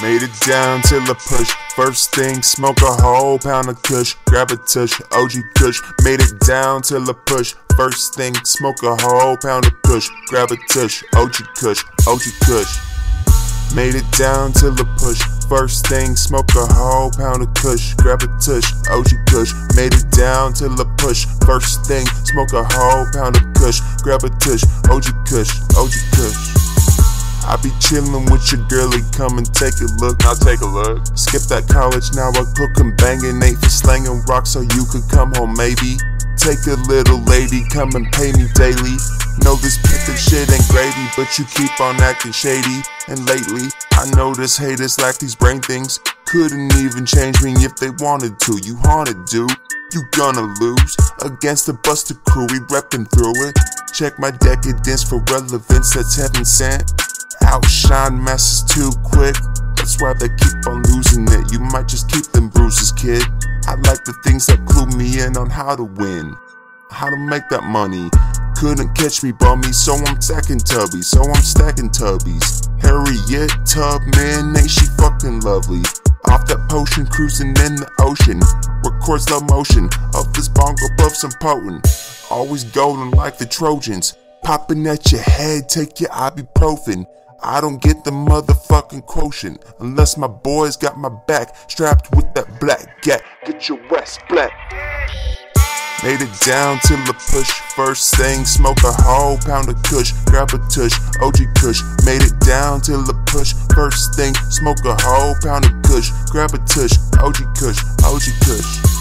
Made it down till I push. First thing, smoke a whole pound of Kush. Grab a tush, OG Kush. Made it down till I push. First thing, smoke a whole pound of Kush. Grab a tush, OG Kush, OG Kush. Made it down till I push. First thing, smoke a whole pound of Kush. Grab a tush, OG Kush. Made it down till I push. First thing, smoke a whole pound of Kush. Grab a tush, OG Kush, OG Kush. I be chillin' with your girlie, come and take a look. I'll take a look. Skip that college, now I cook and bangin'. Ain't for slangin' rocks, so you could come home maybe. Take a little lady, come and pay me daily. Know this pimpin' shit ain't gravy, but you keep on actin' shady. And lately, I know this haters lack these brain things. Couldn't even change me if they wanted to. You haunted, dude. You gonna lose against the Buster crew, we reppin' through it. Check my decadence for relevance, that's heaven sent. Outshine masses too quick, that's why they keep on losing it. You might just keep them bruises, kid. I like the things that clue me in on how to win, how to make that money. Couldn't catch me, bummy, so I'm stacking tubbies, Harriet Tubman, ain't she fucking lovely? Off that potion, cruising in the ocean. Record slow motion of this bongo buff, some potent. Always golden like the Trojans. Popping at your head, take your ibuprofen. I don't get the motherfucking quotient unless my boys got my back, strapped with that black gat. Get your ass black. Made it down till I push. First thing, smoke a whole pound of Kush. Grab a tush, OG Kush. Made it down till I push. First thing, smoke a whole pound of Kush. Grab a tush, OG Kush, OG Kush.